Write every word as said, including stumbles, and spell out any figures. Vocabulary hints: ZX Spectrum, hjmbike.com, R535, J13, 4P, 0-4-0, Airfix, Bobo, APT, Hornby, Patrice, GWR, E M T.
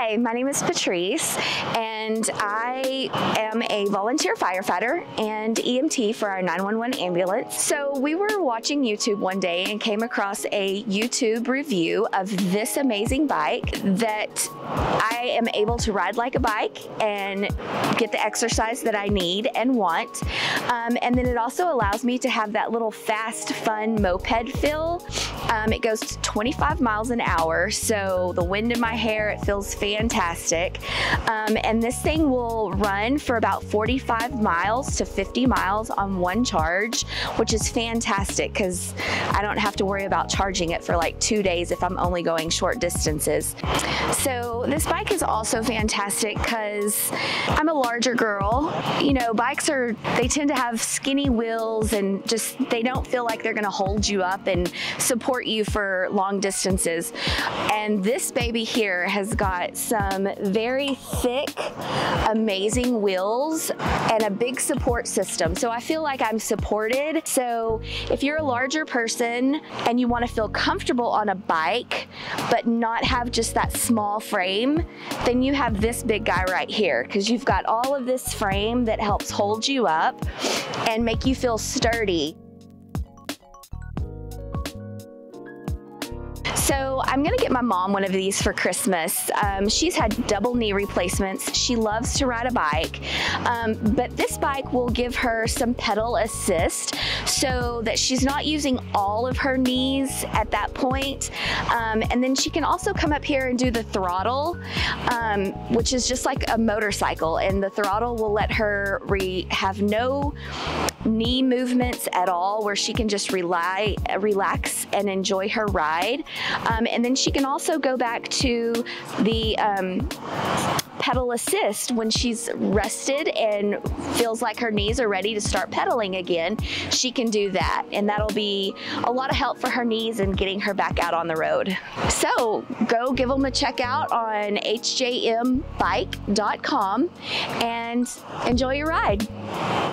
Hi, my name is Patrice, and I am a volunteer firefighter and E M T for our nine one one ambulance. So we were watching YouTube one day and came across a YouTube review of this amazing bike that I am able to ride like a bike and get the exercise that I need and want. Um, and then it also allows me to have that little fast, fun moped feel. Um, it goes to twenty-five miles an hour, so the wind in my hair, it feels fantastic. Um, and this thing will run for about forty-five miles to fifty miles on one charge, which is fantastic because I don't have to worry about charging it for like two days if I'm only going short distances. So this bike is also fantastic because I'm a larger girl. You know, bikes are, they tend to have skinny wheels and just, they don't feel like they're gonna hold you up and support you for long distances. And this baby here has got some very thick, amazing wheels and a big support system. So I feel like I'm supported. So if you're a larger person and you want to feel comfortable on a bike, but not have just that small frame, then you have this big guy right here, because you've got all of this frame that helps hold you up and make you feel sturdy. So I'm gonna get my mom one of these for Christmas. Um, she's had double knee replacements. She loves to ride a bike, um, but this bike will give her some pedal assist so that she's not using all of her knees at that point. Um, and then she can also come up here and do the throttle, um, which is just like a motorcycle, and the throttle will let her re have no knee movements at all, where she can just rely, relax and enjoy her ride. Um, and then she can also go back to the um, pedal assist when she's rested and feels like her knees are ready to start pedaling again. She can do that, and that'll be a lot of help for her knees and getting her back out on the road. So go give them a check out on h j m bike dot com and enjoy your ride.